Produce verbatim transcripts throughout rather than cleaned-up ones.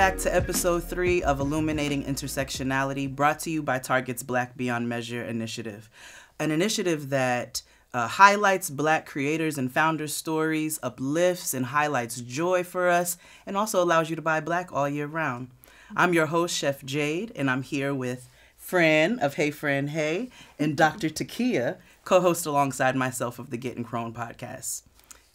back to episode three of Illuminating Intersectionality, brought to you by Target's Black Beyond Measure initiative, an initiative that uh, highlights Black creators and founders' stories, uplifts and highlights joy for us, and also allows you to buy Black all year round. I'm your host, Chef Jade, and I'm here with Fran of Hey Fran Hey and Doctor Tykeia, co-host alongside myself of the Gettin' Grown Podcast.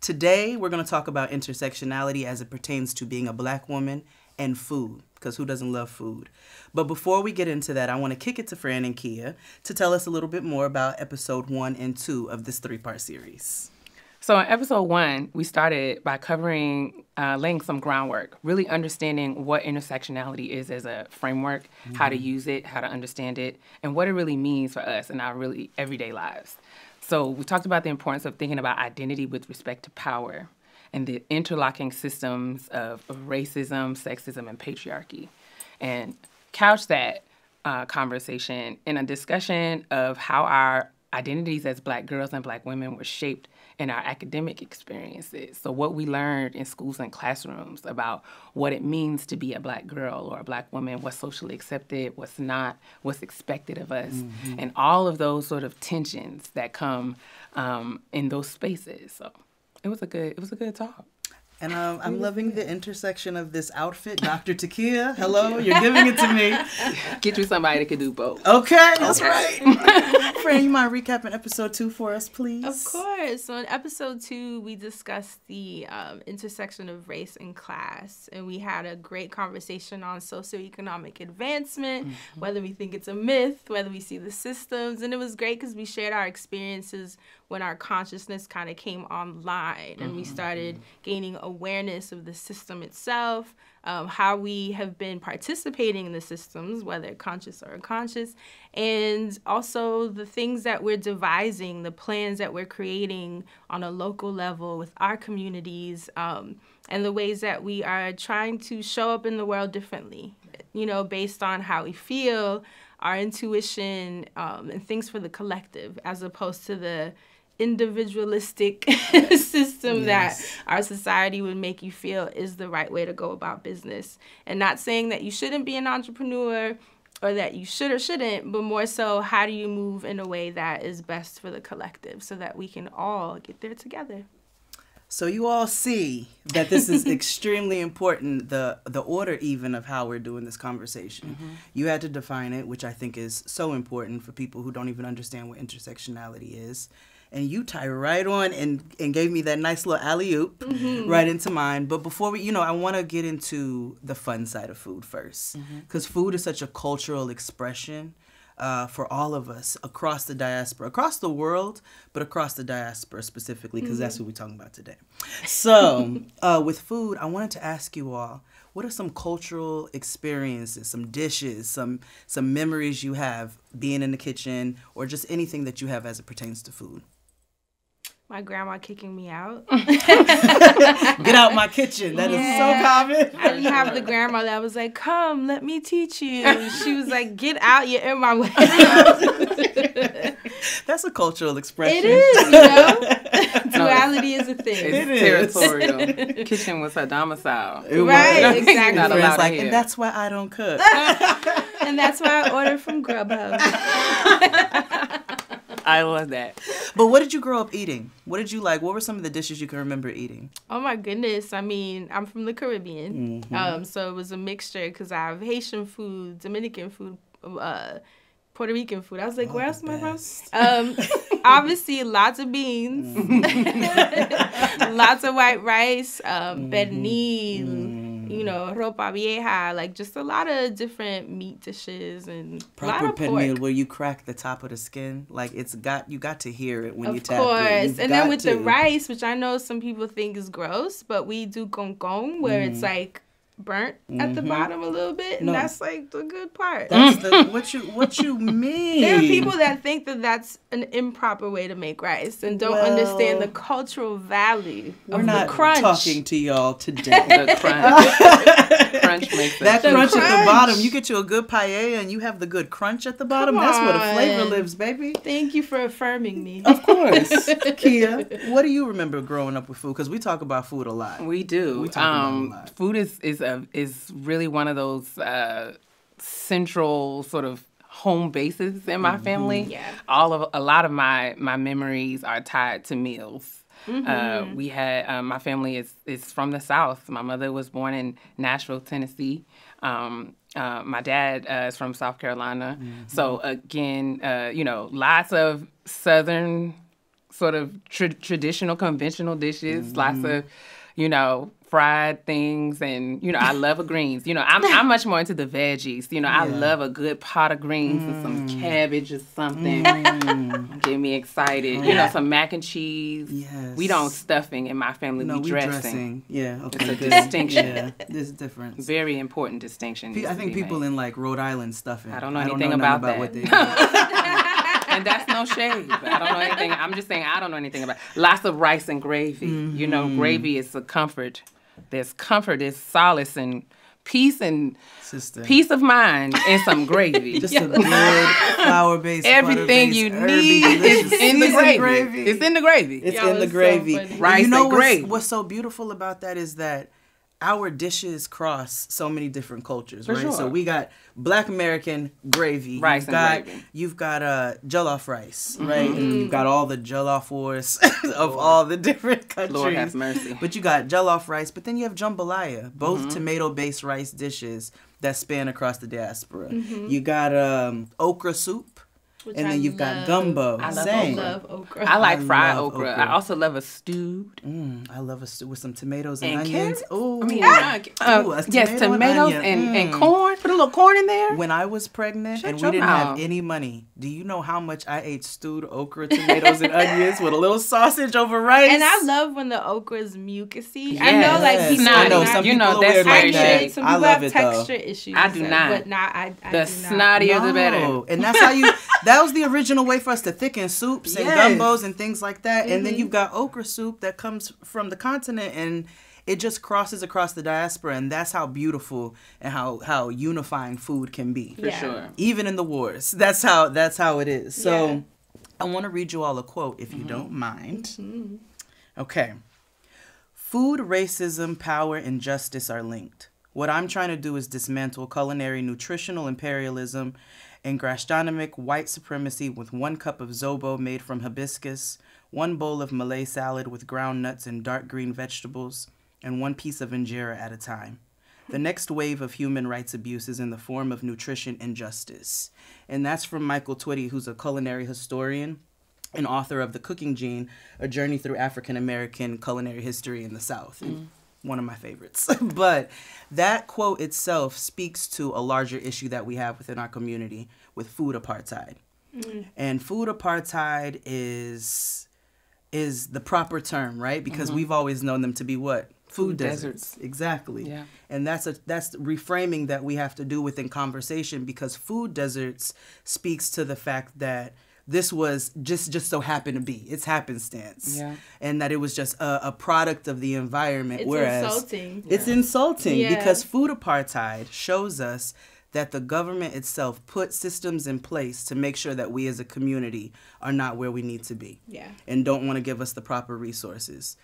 Today, we're going to talk about intersectionality as it pertains to being a Black woman and food, because who doesn't love food? But before we get into that, I want to kick it to Fran and Kia to tell us a little bit more about episode one and two of this three-part series. So in episode one, we started by covering, uh, laying some groundwork, really understanding what intersectionality is as a framework, mm-hmm. how to use it, how to understand it, and what it really means for us in our really everyday lives. So we talked about the importance of thinking about identity with respect to power and the interlocking systems of, of racism, sexism, and patriarchy, and couch that uh, conversation in a discussion of how our identities as Black girls and Black women were shaped in our academic experiences. So what we learned in schools and classrooms about what it means to be a Black girl or a Black woman, what's socially accepted, what's not, what's expected of us, mm-hmm. and all of those sort of tensions that come um, in those spaces. So it was a good, it was a good talk. And um, I'm loving the intersection of this outfit. Doctor Tykeia, hello, you're giving it to me. Get you somebody that can do both. Okay, that's okay. Right. Fran, you mind recapping episode two for us, please? Of course. So in episode two, we discussed the um, intersection of race and class. And we had a great conversation on socioeconomic advancement, mm-hmm. whether we think it's a myth, whether we see the systems. And it was great because we shared our experiences when our consciousness kind of came online and mm-hmm. we started gaining awareness of the system itself, um, how we have been participating in the systems, whether conscious or unconscious, and also the things that we're devising, the plans that we're creating on a local level with our communities, um, and the ways that we are trying to show up in the world differently, you know, based on how we feel, our intuition, um, and things for the collective, as opposed to the individualistic system yes. that our society would make you feel is the right way to go about business. And not saying that you shouldn't be an entrepreneur or that you should or shouldn't, but more so how do you move in a way that is best for the collective so that we can all get there together. So you all see that this is extremely important, the the order even of how we're doing this conversation. Mm-hmm. You had to define it, which I think is so important for people who don't even understand what intersectionality is. And you tie right on and, and gave me that nice little alley-oop mm-hmm. right into mine. But before we, you know, I want to get into the fun side of food first. Because mm-hmm. food is such a cultural expression uh, for all of us across the diaspora, across the world, but across the diaspora specifically, because mm-hmm. that's what we're talking about today. So uh, with food, I wanted to ask you all, what are some cultural experiences, some dishes, some some memories you have being in the kitchen or just anything that you have as it pertains to food? My grandma kicking me out. Get out my kitchen. That yeah. is so common. I didn't have the grandma that was like, come, let me teach you. She was like, get out, you're in my way. That's a cultural expression. It is, you know? Duality is a thing. It's it territorial. Is. Kitchen was her domicile. It right, was. Exactly. Not allowed like, and that's why I don't cook. And that's why I order from Grubhub. I love that. But what did you grow up eating? What did you like? What were some of the dishes you can remember eating? Oh, my goodness. I mean, I'm from the Caribbean. Mm-hmm. Um, so it was a mixture because I have Haitian food, Dominican food, uh, Puerto Rican food. I was like, oh, where else am I from? Um, obviously, lots of beans, mm-hmm. lots of white rice, um, mm-hmm. pernil, mm-hmm. you know, ropa vieja, like just a lot of different meat dishes and proper pernil, where you crack the top of the skin. Like it's got you got to hear it when of you tap course. It. Of course, and then with to. The rice, which I know some people think is gross, but we do concon, where mm-hmm. it's like. Burnt mm-hmm. at the bottom a little bit, and no. that's like the good part. That's the, what you what you mean. There are people that think that that's an improper way to make rice and don't well, understand the cultural value of the crunch. We're not talking to y'all today. The crunch. That crunch makes that. That crunch, crunch at the bottom. You get you a good paella and you have the good crunch at the bottom. That's where the flavor lives, baby. Thank you for affirming me. Of course. Kia, what do you remember growing up with food? Because we talk about food a lot. We do. We talk um, about a lot. Food is is a, is really one of those uh, central sort of home bases in my family. Mm-hmm. Yeah. All of a lot of my my memories are tied to meals. Mm-hmm. uh, we had um, my family is is from the South. My mother was born in Nashville, Tennessee. Um, uh, my dad uh, is from South Carolina. Mm-hmm. So again, uh, you know, lots of Southern sort of tra traditional, conventional dishes. Mm-hmm. Lots of, you know, fried things, and you know, I love a greens. You know, I'm I'm much more into the veggies. You know, yeah. I love a good pot of greens mm. and some cabbage or something. Mm. Get me excited. Mm. You know, some mac and cheese. Yes. We don't stuffing in my family. No, we, we dressing. dressing. Yeah, okay. It's a distinction. Yeah, there's a difference. Very important distinction. Pe I think people made. in like Rhode Island stuffing. I don't know I don't anything know about, about that. And that's no shade. I don't know anything. I'm just saying I don't know anything about it. Lots of rice and gravy. Mm-hmm. You know, gravy is a comfort. There's comfort, there's solace and peace and Sister. peace of mind and some gravy. Just a good flour-based, everything you need is in the gravy. gravy. It's in the gravy. It's in the gravy. So rice you know and what's, gravy. What's so beautiful about that is that our dishes cross so many different cultures, For right? Sure. So we got Black American gravy. Rice you've got, and gravy. You've got uh, jollof rice, mm-hmm. right? And you've got all the jollof wars of Lord. all the different countries. Lord have mercy. But you got jollof rice, but then you have jambalaya, both mm-hmm. tomato-based rice dishes that span across the diaspora. Mm-hmm. You got um, okra soup. Which and I then you've love. got gumbo. I love, I love okra. I like I fried okra. okra. I also love a stewed. Mm, I love a stew with some tomatoes and, and onions. Oh, I mean, ah, uh, Ooh, tomato yes, tomatoes and, and, mm. and corn. Put a little corn in there. When I was pregnant Shut and we didn't mouth. have any money, do you know how much I ate stewed okra, tomatoes, and onions with a little sausage over rice? And I love when the okra is mucusy. Yes. I know, like yes. people, I know not, some you people know that's like that. Some people I love have it, texture though. issues. I do not. But not I. The snottier the better. And that's how you. That was the original way for us to thicken soups and yes. gumbos and things like that. Mm-hmm. And then you've got okra soup that comes from the continent, and it just crosses across the diaspora. And that's how beautiful and how, how unifying food can be. For yeah. sure. Even in the wars. That's how, that's how it is. So yeah. I want to read you all a quote, if you mm-hmm. don't mind. Mm-hmm. Okay. Food, racism, power, and justice are linked. What I'm trying to do is dismantle culinary nutritional imperialism and gastronomic white supremacy with one cup of zobo made from hibiscus, one bowl of Malay salad with ground nuts and dark green vegetables, and one piece of injera at a time. The next wave of human rights abuse is in the form of nutrition injustice. And that's from Michael Twitty, who's a culinary historian and author of The Cooking Gene, A Journey Through African-American Culinary History in the South. Mm. One of my favorites. But that quote itself speaks to a larger issue that we have within our community with food apartheid. Mm. And food apartheid is is the proper term, right? Because mm-hmm. we've always known them to be what? Food deserts. deserts. Exactly. Yeah. And that's a that's reframing that we have to do within conversation, because food deserts speaks to the fact that this was just, just so happened to be. It's happenstance. Yeah. And that it was just a, a product of the environment. It's whereas insulting. It's yeah. insulting yeah. because food apartheid shows us that the government itself put systems in place to make sure that we as a community are not where we need to be. Yeah. And don't want to give us the proper resources.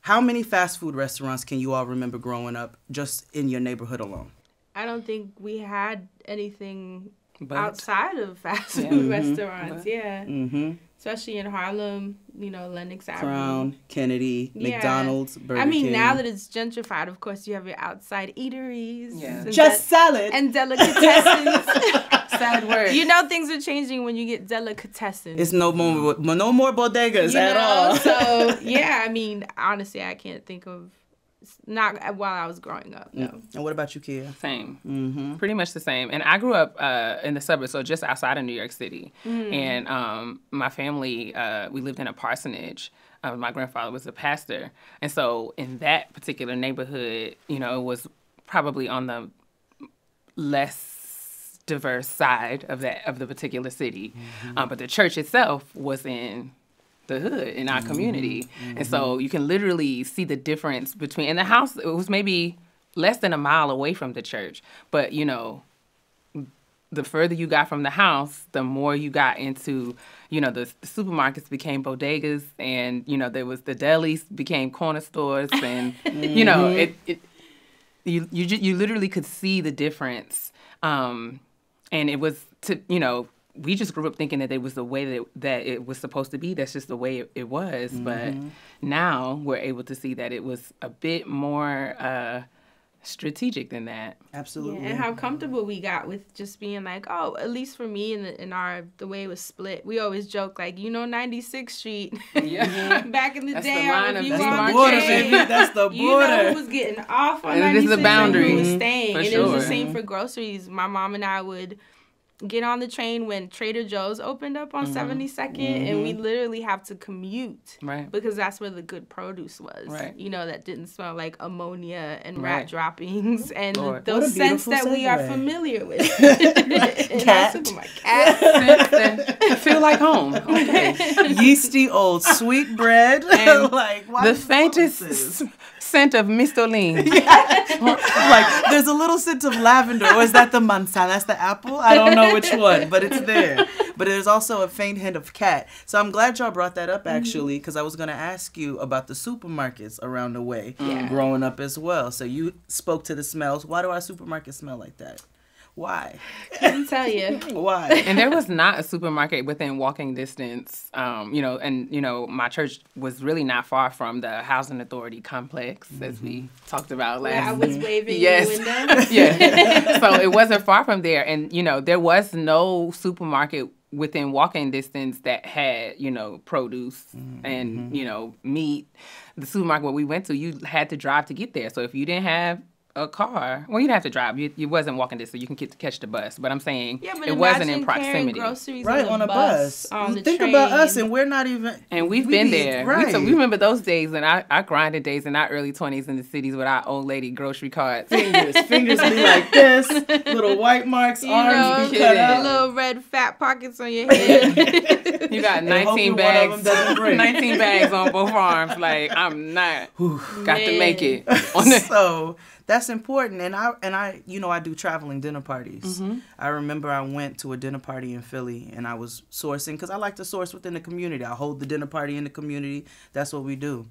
How many fast food restaurants can you all remember growing up just in your neighborhood alone? I don't think we had anything... But, outside of fast food yeah, mm-hmm, restaurants, but, yeah. Mm-hmm. Especially in Harlem, you know, Lenox Avenue. Crown, Kennedy, yeah. McDonald's, Burger King. I mean, King. Now that it's gentrified, of course, you have your outside eateries. Yeah. Just salad. And delicatessens. Sad word. You know, things are changing when you get delicatessens. It's no more, no more bodegas you at know? all. So, yeah, I mean, honestly, I can't think of. Not while I was growing up, no. Mm. And what about you, Kia? Same. Mm-hmm. Pretty much the same. And I grew up uh, in the suburbs, so just outside of New York City. Mm. And um, my family, uh, we lived in a parsonage. Uh, my grandfather was a pastor. And so in that particular neighborhood, you know, it was probably on the less diverse side of, that, of the particular city. Mm-hmm. um, but the church itself was in... the hood in our community. Mm-hmm. And so you can literally see the difference between, and the house, it was maybe less than a mile away from the church. But, you know, the further you got from the house, the more you got into, you know, the, the supermarkets became bodegas, and, you know, there was the delis became corner stores, and, you know, it, it you, you, you literally could see the difference. Um, and it was, to, you know, we just grew up thinking that it was the way that it, that it was supposed to be. That's just the way it, it was. Mm-hmm. But now we're able to see that it was a bit more uh, strategic than that. Absolutely. Yeah, and how comfortable we got with just being like, oh, at least for me, in, the, in our, the way it was split, we always joke, like, you know, ninety-sixth street. Yeah. Back in the that's day. The line of, that's, the border, baby. That's the border. You know, it was getting off on ninety-six. It is the boundary. And, was staying. For and sure. It was the same for groceries. My mom and I would get on the train when Trader Joe's opened up on mm-hmm. seventy-second, mm-hmm. and we literally have to commute, right? Because that's where the good produce was, right? You know, that didn't smell like ammonia and right. rat droppings and Lord. Those scents that segue. We are familiar with. Cat. Cat. I feel like home. Okay. Yeasty old sweet bread. And like, why the faintest scent of mistoline. Yeah. Like, there's a little scent of lavender. Or is that the manzana? That's the apple? I don't know which one, but it's there. But there's also a faint hint of cat. So I'm glad y'all brought that up, actually, because I was going to ask you about the supermarkets around the way yeah. growing up as well. So you spoke to the smells. Why do our supermarkets smell like that? Why? Couldn't tell you. Why? And there was not a supermarket within walking distance, um, you know, and, you know, my church was really not far from the Housing Authority complex, mm-hmm. as we talked about last yeah, I was waving yes. in the window. Yeah. So it wasn't far from there. And, you know, there was no supermarket within walking distance that had, you know, produce mm-hmm. and, you know, meat. The supermarket where we went to, you had to drive to get there. So if you didn't have a car. Well, you'd have to drive. You, you wasn't walking this, so you can get to catch the bus. But I'm saying yeah, but it wasn't in proximity. Right, on, on a bus. bus on Think train. About us, and we're not even. And we've we, been there. Right. We, so we remember those days, and our, our grinded days in our early twenties in the cities with our old lady grocery carts. Fingers, fingers be like this, little white marks, you arms know, be cut out. Little red fat pockets on your head. You got nineteen bags, nineteen bags on both arms. Like, I'm not. Whew, got Man. To make it. On the, so. That's important, and I and I, you know, I do traveling dinner parties. Mm-hmm. I remember I went to a dinner party in Philly, and I was sourcing because I like to source within the community. I hold the dinner party in the community. That's what we do.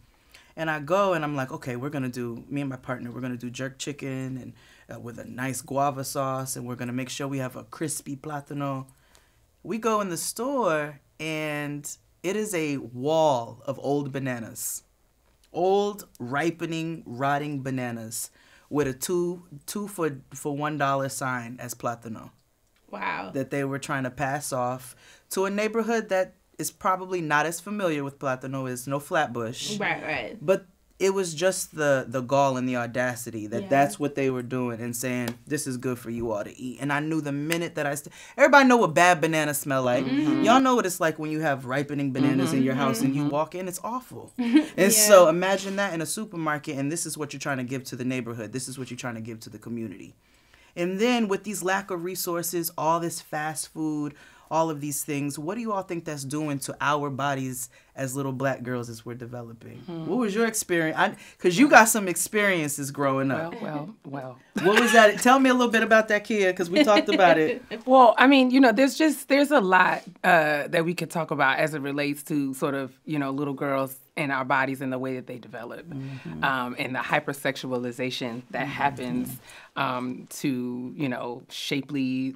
And I go, and I'm like, okay, we're gonna do me and my partner. We're gonna do jerk chicken and uh, with a nice guava sauce, and we're gonna make sure we have a crispy platano. We go in the store, and it is a wall of old bananas, old ripening, rotting bananas. With a two two for for one dollar sign as platano. Wow. That they were trying to pass off to a neighborhood that is probably not as familiar with platano as no Flatbush. Right, right. But it was just the the gall and the audacity that yeah. that's what they were doing and saying this is good for you all to eat. And I knew the minute that I st everybody know what bad bananas smell like. Mm-hmm. Y'all know what it's like when you have ripening bananas mm-hmm. in your house mm-hmm. and you walk in. It's awful. And yeah. so imagine that in a supermarket, and this is what you're trying to give to the neighborhood. This is what you're trying to give to the community. And then with these lack of resources, all this fast food, all of these things, what do you all think that's doing to our bodies as little black girls as we're developing? Hmm. What was your experience? Because you got some experiences growing up. Well, well, well. What was that? Tell me a little bit about that, Kia, because we talked about it. Well, I mean, you know, there's just, there's a lot uh, that we could talk about as it relates to sort of, you know, little girls and our bodies and the way that they develop mm-hmm. um, and the hypersexualization that mm-hmm. happens um, to, you know, shapely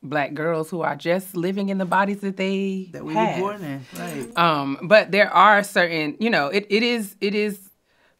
black girls who are just living in the bodies that they that we have. Were born in, right? Um, but there are certain, you know, it it is it is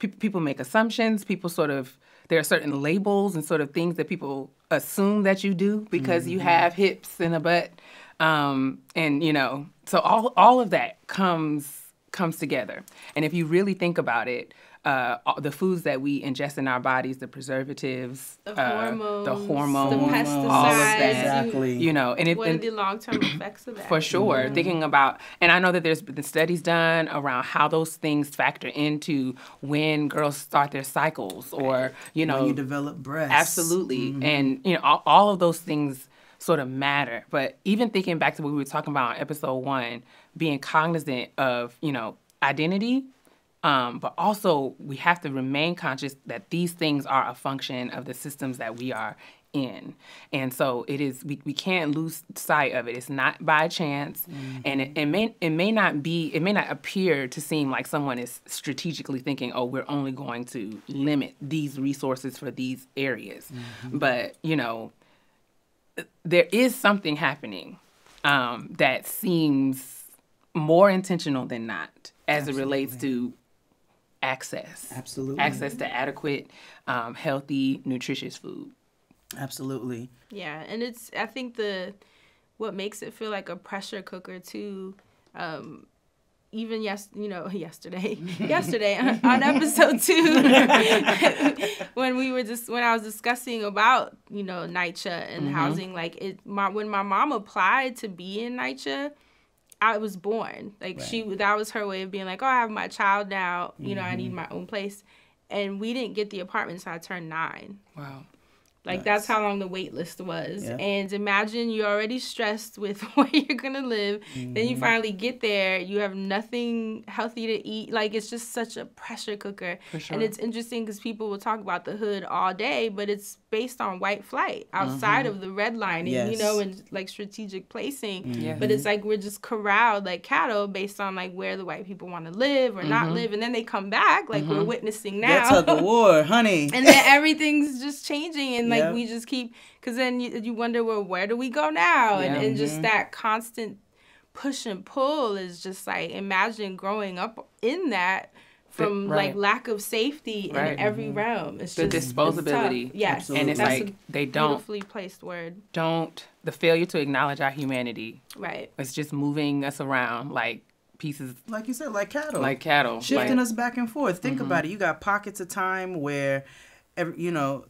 pe people make assumptions. People sort of there are certain labels and sort of things that people assume that you do because mm-hmm. you have hips and a butt, um, and you know, so all all of that comes comes together. And if you really think about it. Uh, the foods that we ingest in our bodies, the preservatives, the uh, hormones, the, hormones, the pesticides, all of that, exactly. you know, and it, what and, are the long-term effects of that? For sure, mm-hmm. thinking about, and I know that there's been studies done around how those things factor into when girls start their cycles, or you know, when you develop breasts, absolutely, mm-hmm. and you know, all, all of those things sort of matter. But even thinking back to what we were talking about on episode one, being cognizant of you know identity. Um, but also, we have to remain conscious that these things are a function of the systems that we are in. And so it is, we, we can't lose sight of it. It's not by chance. Mm-hmm. And it, it may it may not be, it may not appear to seem like someone is strategically thinking, oh, we're only going to limit these resources for these areas. Mm-hmm. But, you know, there is something happening um, that seems more intentional than not as Absolutely. It relates to access. Absolutely. Access to adequate, um, healthy, nutritious food. Absolutely. Yeah. And it's, I think the, what makes it feel like a pressure cooker too, um, even yes, you know, yesterday, yesterday on episode two, when we were just, when I was discussing about, you know, NYCHA and mm-hmm. housing, like it, my, when my mom applied to be in NYCHA, I was born. Like right. she, that was her way of being like, oh, I have my child now, you mm-hmm. know, I need my own place. And we didn't get the apartment until I turned nine. Wow. Like nice. That's how long the wait list was. Yeah. And imagine you're already stressed with where you're gonna live. Mm-hmm. Then you finally get there, you have nothing healthy to eat. Like it's just such a pressure cooker. For sure. And it's interesting because people will talk about the hood all day, but it's based on white flight outside mm-hmm. of the redlining, yes. you know, and like strategic placing. Mm-hmm. But it's like we're just corralled like cattle based on like where the white people want to live or mm-hmm. not live. And then they come back like mm-hmm. we're witnessing now. That's like a war, honey. And then everything's just changing. And like yep. we just keep, because then you, you wonder, well, where do we go now? Yeah. And, and just mm-hmm. that constant push and pull is just like, imagine growing up in that from right. like lack of safety right. in every mm-hmm. realm. It's the just, disposability. It's yes. Absolutely. And it's That's like they don't. Beautifully placed word. Don't. The failure to acknowledge our humanity. Right. It's just moving us around like pieces. Like you said, like cattle. Like cattle. Shifting like, us back and forth. Think mm-hmm. about it. You got pockets of time where, every, you know,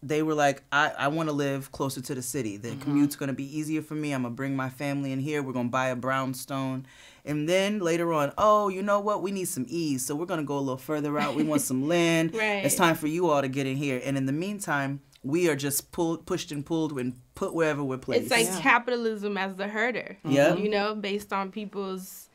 they were like, I, I want to live closer to the city. The mm-hmm. commute's going to be easier for me. I'm going to bring my family in here. We're going to buy a brownstone. And then later on, oh, you know what? We need some ease. So we're going to go a little further out. We want some land. Right. It's time for you all to get in here. And in the meantime, we are just pulled, pushed and pulled and put wherever we're placed. It's like yeah. capitalism as the herder, yeah. you know, based on people's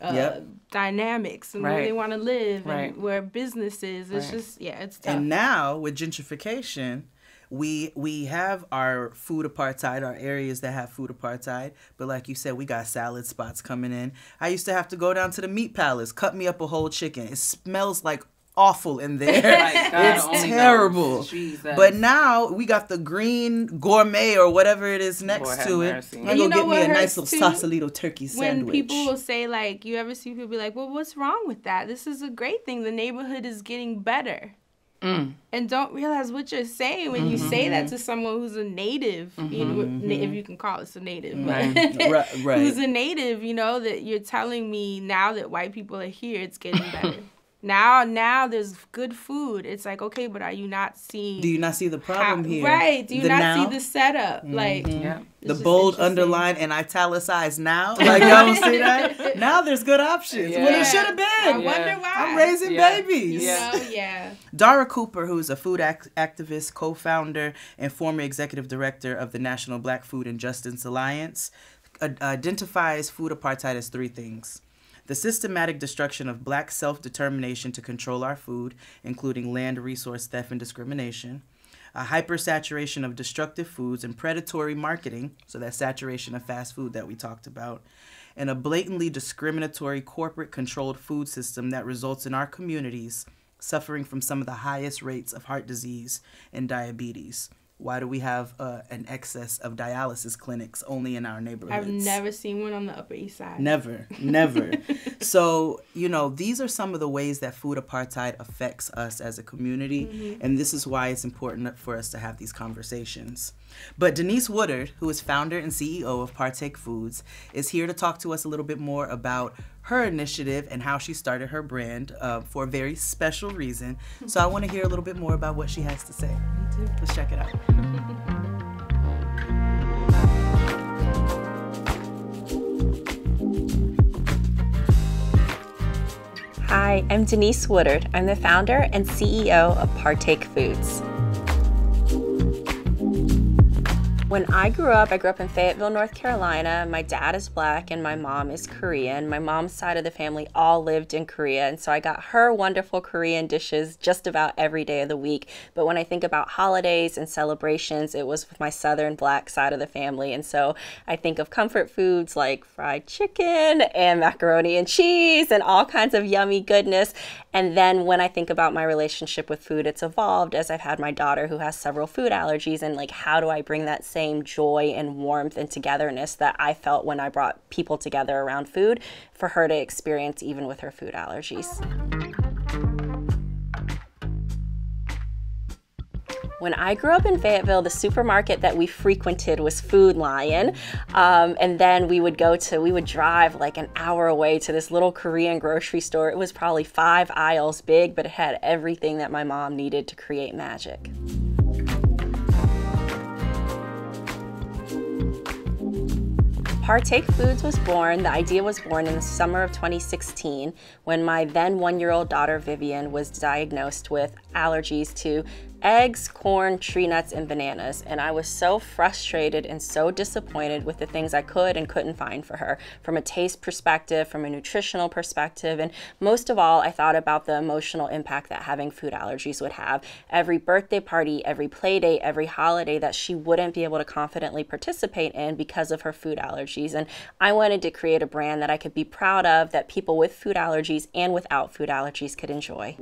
uh, yep. dynamics and right. where they want to live right. and where business is. It's right. just, yeah, it's tough. And now with gentrification, We we have our food apartheid, our areas that have food apartheid. But like you said, we got salad spots coming in. I used to have to go down to the meat palace, cut me up a whole chicken. It smells like awful in there. God, it's terrible. But now we got the green gourmet or whatever it is next to it. I'm going to get me a nice little Sausalito turkey sandwich. When people will say like, you ever see people be like, well, what's wrong with that? This is a great thing. The neighborhood is getting better. Mm. And don't realize what you're saying when mm-hmm. you say that to someone who's a native, mm-hmm. you know, na if you can call it a native, right. but right, right. who's a native, you know, that you're telling me now that white people are here, it's getting better. Now, now there's good food. It's like, okay, but are you not seeing? Do you not see the problem how, here? Right. Do you the not now? See the setup? Mm-hmm. Like yeah. the bold, underline, and italicized now. Like y'all don't see that. Now there's good options. Yeah. Well, it should have been. I yeah. wonder why. I'm raising yeah. babies. Yeah. You know? Yeah. Dara Cooper, who's a food act activist, co-founder, and former executive director of the National Black Food and Justice Alliance, identifies food apartheid as three things. The systematic destruction of black self-determination to control our food, including land resource theft and discrimination, a hypersaturation of destructive foods and predatory marketing, so that saturation of fast food that we talked about, and a blatantly discriminatory corporate-controlled food system that results in our communities suffering from some of the highest rates of heart disease and diabetes. Why do we have uh, an excess of dialysis clinics only in our neighborhoods? I've never seen one on the Upper East Side. Never, never. So, you know, these are some of the ways that food apartheid affects us as a community. Mm-hmm. And this is why it's important for us to have these conversations. But Denise Woodard, who is founder and C E O of Partake Foods, is here to talk to us a little bit more about her initiative and how she started her brand uh, for a very special reason. So I want to hear a little bit more about what she has to say. Let's check it out. Hi, I'm Denise Woodard. I'm the founder and C E O of Partake Foods. When I grew up, I grew up in Fayetteville, North Carolina. My dad is Black and my mom is Korean. My mom's side of the family all lived in Korea, and so I got her wonderful Korean dishes just about every day of the week. But when I think about holidays and celebrations, it was with my Southern Black side of the family, and so I think of comfort foods like fried chicken and macaroni and cheese and all kinds of yummy goodness. And then when I think about my relationship with food, it's evolved as I've had my daughter who has several food allergies, and like, how do I bring that same Same joy and warmth and togetherness that I felt when I brought people together around food for her to experience even with her food allergies. When I grew up in Fayetteville, the supermarket that we frequented was Food Lion. Um, and then we would go to, we would drive like an hour away to this little Korean grocery store. It was probably five aisles big, but it had everything that my mom needed to create magic. Partake Foods was born, the idea was born in the summer of twenty sixteen when my then one-year-old daughter Vivian was diagnosed with allergies to eggs, corn, tree nuts, and bananas. And I was so frustrated and so disappointed with the things I could and couldn't find for her from a taste perspective, from a nutritional perspective. And most of all, I thought about the emotional impact that having food allergies would have. Every birthday party, every play day, every holiday that she wouldn't be able to confidently participate in because of her food allergies. And I wanted to create a brand that I could be proud of, that people with food allergies and without food allergies could enjoy.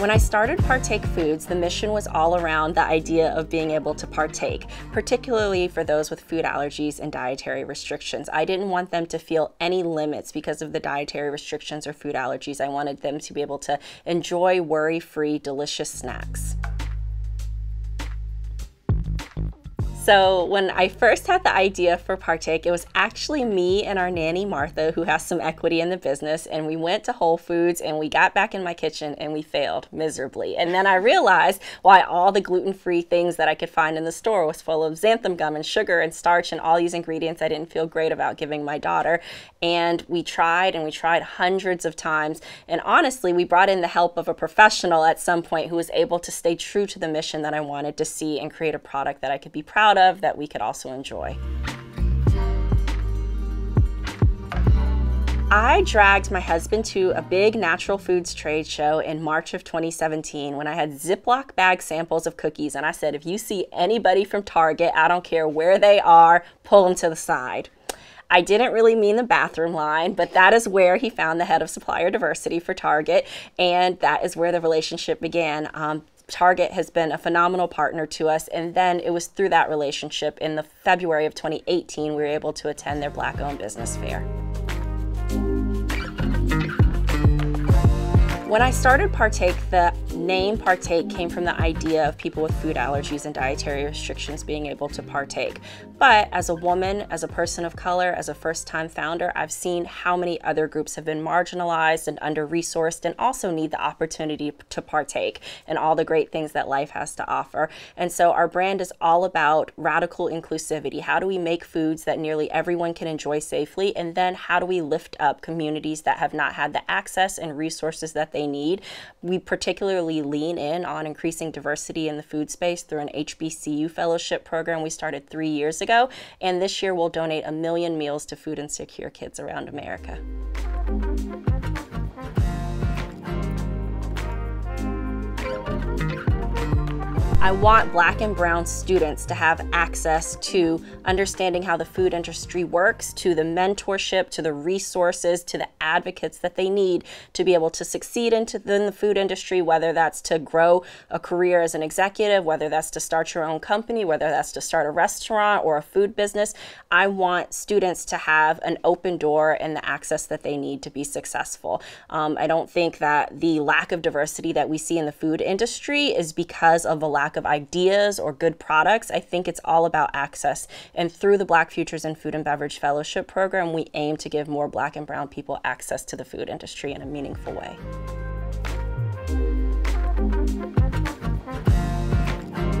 When I started Partake Foods, the mission was all around the idea of being able to partake, particularly for those with food allergies and dietary restrictions. I didn't want them to feel any limits because of the dietary restrictions or food allergies. I wanted them to be able to enjoy worry-free, delicious snacks. So when I first had the idea for Partake, it was actually me and our nanny, Martha, who has some equity in the business, and we went to Whole Foods and we got back in my kitchen and we failed miserably. And then I realized why all the gluten-free things that I could find in the store was full of xanthan gum and sugar and starch and all these ingredients I didn't feel great about giving my daughter. And we tried and we tried hundreds of times. And honestly, we brought in the help of a professional at some point who was able to stay true to the mission that I wanted to see and create a product that I could be proud of of that we could also enjoy. I dragged my husband to a big natural foods trade show in March of twenty seventeen when I had Ziploc bag samples of cookies, and I said, if you see anybody from Target, I don't care where they are, pull them to the side. I didn't really mean the bathroom line, but that is where he found the head of supplier diversity for Target, and that is where the relationship began. Um, Target has been a phenomenal partner to us, and then it was through that relationship in the February of twenty eighteen we were able to attend their Black-owned business fair. When I started Partake, the name Partake came from the idea of people with food allergies and dietary restrictions being able to partake. But as a woman, as a person of color, as a first-time founder, I've seen how many other groups have been marginalized and under-resourced and also need the opportunity to partake in all the great things that life has to offer. And so our brand is all about radical inclusivity. How do we make foods that nearly everyone can enjoy safely? And then how do we lift up communities that have not had the access and resources that they need? We particularly lean in on increasing diversity in the food space through an H B C U fellowship program we started three years ago, and this year we'll donate a million meals to food insecure kids around America. I want Black and brown students to have access to understanding how the food industry works, to the mentorship, to the resources, to the advocates that they need to be able to succeed in the food industry, whether that's to grow a career as an executive, whether that's to start your own company, whether that's to start a restaurant or a food business. I want students to have an open door and the access that they need to be successful. Um, I don't think that the lack of diversity that we see in the food industry is because of a lack of ideas or good products. I think it's all about access. And through the Black Futures in Food and Beverage Fellowship Program, we aim to give more Black and brown people access to the food industry in a meaningful way.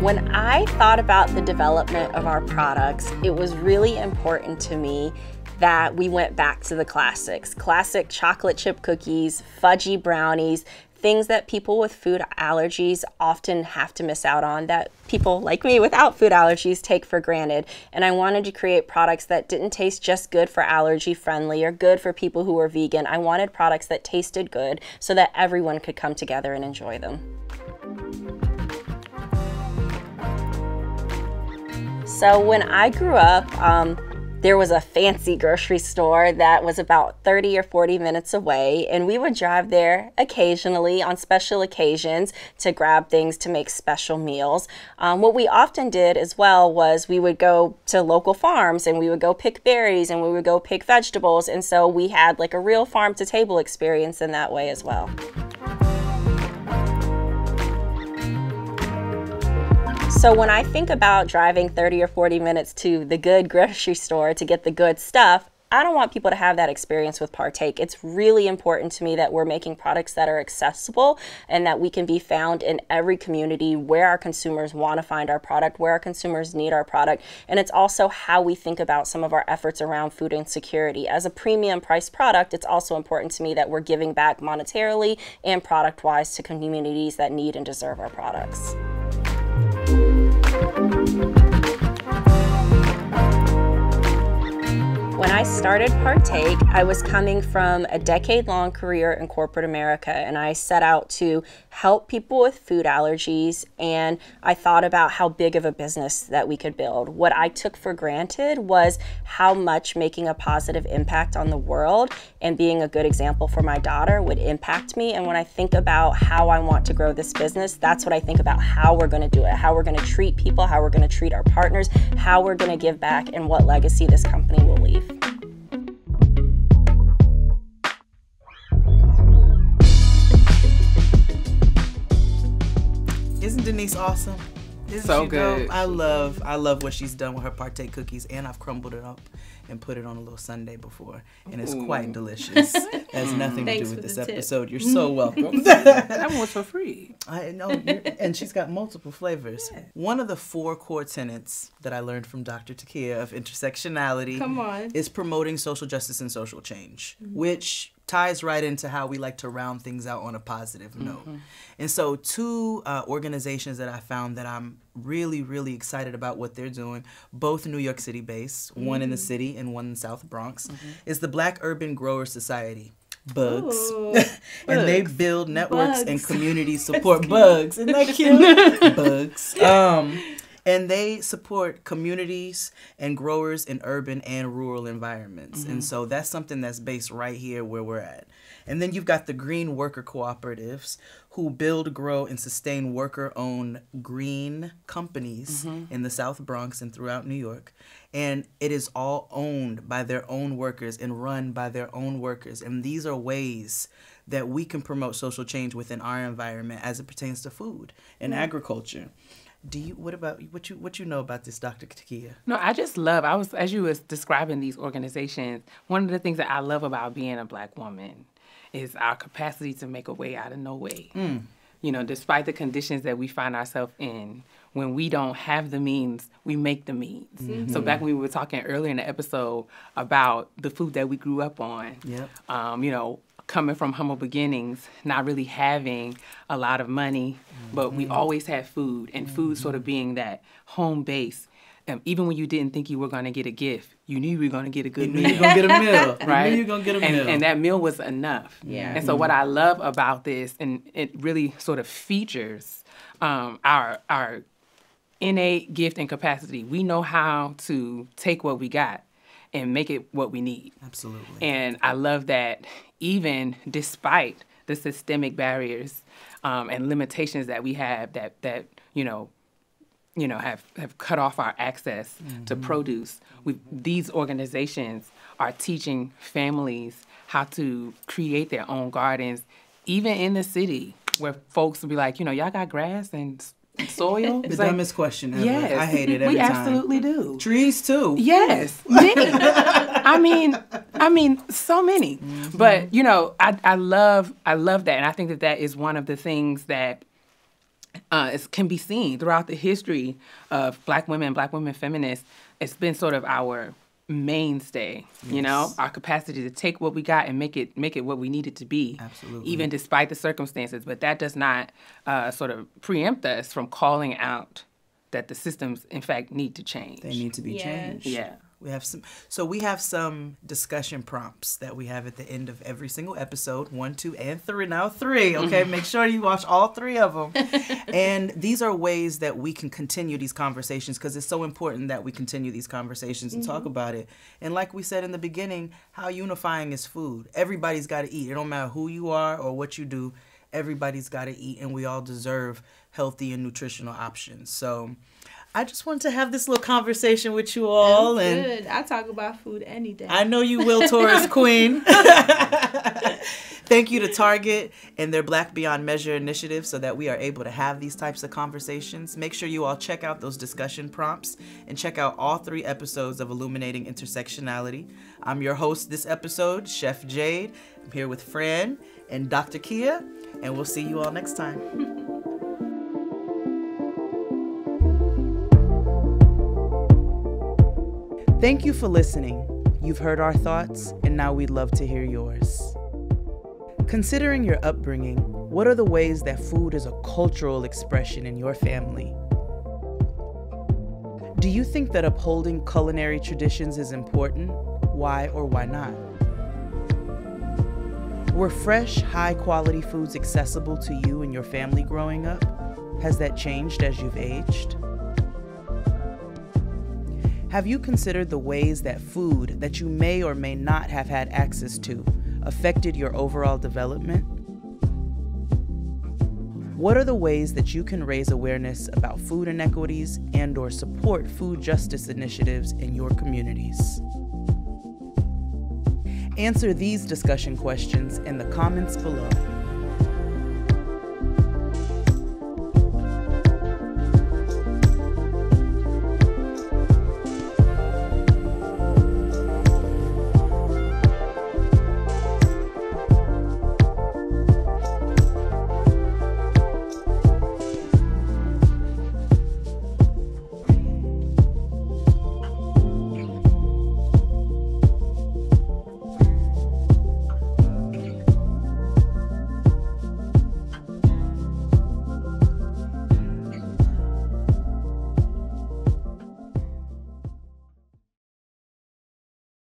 When I thought about the development of our products, it was really important to me that we went back to the classics. Classic chocolate chip cookies, fudgy brownies, things that people with food allergies often have to miss out on that people like me without food allergies take for granted. And I wanted to create products that didn't taste just good for allergy friendly or good for people who are vegan. I wanted products that tasted good so that everyone could come together and enjoy them. So when I grew up, um, there was a fancy grocery store that was about thirty or forty minutes away, and we would drive there occasionally on special occasions to grab things to make special meals. Um, what we often did as well was we would go to local farms and we would go pick berries and we would go pick vegetables, and so we had like a real farm to table experience in that way as well. So when I think about driving thirty or forty minutes to the good grocery store to get the good stuff, I don't want people to have that experience with Partake. It's really important to me that we're making products that are accessible and that we can be found in every community where our consumers want to find our product, where our consumers need our product. And it's also how we think about some of our efforts around food insecurity. As a premium price product, it's also important to me that we're giving back monetarily and product-wise to communities that need and deserve our products. When I started Partake, I was coming from a decade-long career in corporate America, and I set out to help people with food allergies, and I thought about how big of a business that we could build. What I took for granted was how much making a positive impact on the world and being a good example for my daughter would impact me, and when I think about how I want to grow this business, that's what I think about: how we're going to do it, how we're going to treat people, how we're going to treat our partners, how we're going to give back, and what legacy this company will leave. Isn't Denise awesome? Isn't so she good. Dope? I love, I love what she's done with her Partake cookies, and I've crumbled it up and put it on a little sundae before, and it's Ooh. quite delicious. It has nothing to do with this episode. Tip. You're so welcome. That one's for free. I know, and she's got multiple flavors. Yeah. One of the four core tenets that I learned from Doctor Tykeia of intersectionality Come on. is promoting social justice and social change, mm-hmm. which ties right into how we like to round things out on a positive note. Mm-hmm. And so two uh, organizations that I found that I'm really, really excited about what they're doing, both New York City based, mm-hmm. one in the city and one in South Bronx, mm-hmm. is the Black Urban Grower Society. Bugs. Ooh, bugs. And they build networks bugs. and community support. Bugs. Isn't that cute? Bugs. Um, And they support communities and growers in urban and rural environments. Mm-hmm. And so that's something that's based right here where we're at. And then you've got the Green Worker Cooperatives, who build, grow, and sustain worker-owned green companies mm-hmm. in the South Bronx and throughout New York. And it is all owned by their own workers and run by their own workers. And these are ways that we can promote social change within our environment as it pertains to food and mm-hmm. agriculture. Do you, what about, what you, what you know about this, Doctor Tykeia? No, I just love, I was, as you was describing these organizations, one of the things that I love about being a Black woman is our capacity to make a way out of no way. Mm. You know, despite the conditions that we find ourselves in, when we don't have the means, we make the means. Mm-hmm. So back when we were talking earlier in the episode about the food that we grew up on, yep. um, you know, coming from humble beginnings, not really having a lot of money, mm-hmm. but we always had food, and mm-hmm. food sort of being that home base. Um, even when you didn't think you were going to get a gift, you knew you were going to get a good you meal. You were going to get a meal, right? You knew you were going to get a and, meal. And that meal was enough. Yeah. And so mm-hmm. what I love about this, and it really sort of features um, our our innate gift and capacity. We know how to take what we got and make it what we need. Absolutely. And I love that even despite the systemic barriers um, and limitations that we have that, that you know, you know, have, have cut off our access mm-hmm. to produce, we, these organizations are teaching families how to create their own gardens, even in the city, where folks will be like, you know, y'all got grass and soil? It's the like, dumbest question ever. Yes, I hate it every we time. We absolutely do. Trees too. Yes, many. I mean, I mean, so many. Mm-hmm. But you know, I I love I love that, and I think that that is one of the things that uh, is, can be seen throughout the history of Black women, Black women feminists. It's been sort of our mainstay, yes. you know, our capacity to take what we got and make it make it what we need it to be. Absolutely. Even despite the circumstances. But that does not uh, sort of preempt us from calling out that the systems, in fact, need to change. They need to be yes. changed. Yeah. We have some, so we have some discussion prompts that we have at the end of every single episode, one, two, and three, now three, okay? Make sure you watch all three of them. And these are ways that we can continue these conversations, because it's so important that we continue these conversations and mm-hmm. talk about it. And like we said in the beginning, how unifying is food? Everybody's got to eat. It don't matter who you are or what you do. Everybody's got to eat, and we all deserve healthy and nutritional options. So I just wanted to have this little conversation with you all. That's and good. I talk about food any day. I know you will, Taurus Queen. Thank you to Target and their Black Beyond Measure initiative so that we are able to have these types of conversations. Make sure you all check out those discussion prompts and check out all three episodes of Illuminating Intersectionality. I'm your host this episode, Chef Jade. I'm here with Fran and Doctor Kia, and we'll see you all next time. Thank you for listening. You've heard our thoughts, and now we'd love to hear yours. Considering your upbringing, what are the ways that food is a cultural expression in your family? Do you think that upholding culinary traditions is important? Why or why not? Were fresh, high-quality foods accessible to you and your family growing up? Has that changed as you've aged? Have you considered the ways that food that you may or may not have had access to affected your overall development? What are the ways that you can raise awareness about food inequities and/or support food justice initiatives in your communities? Answer these discussion questions in the comments below.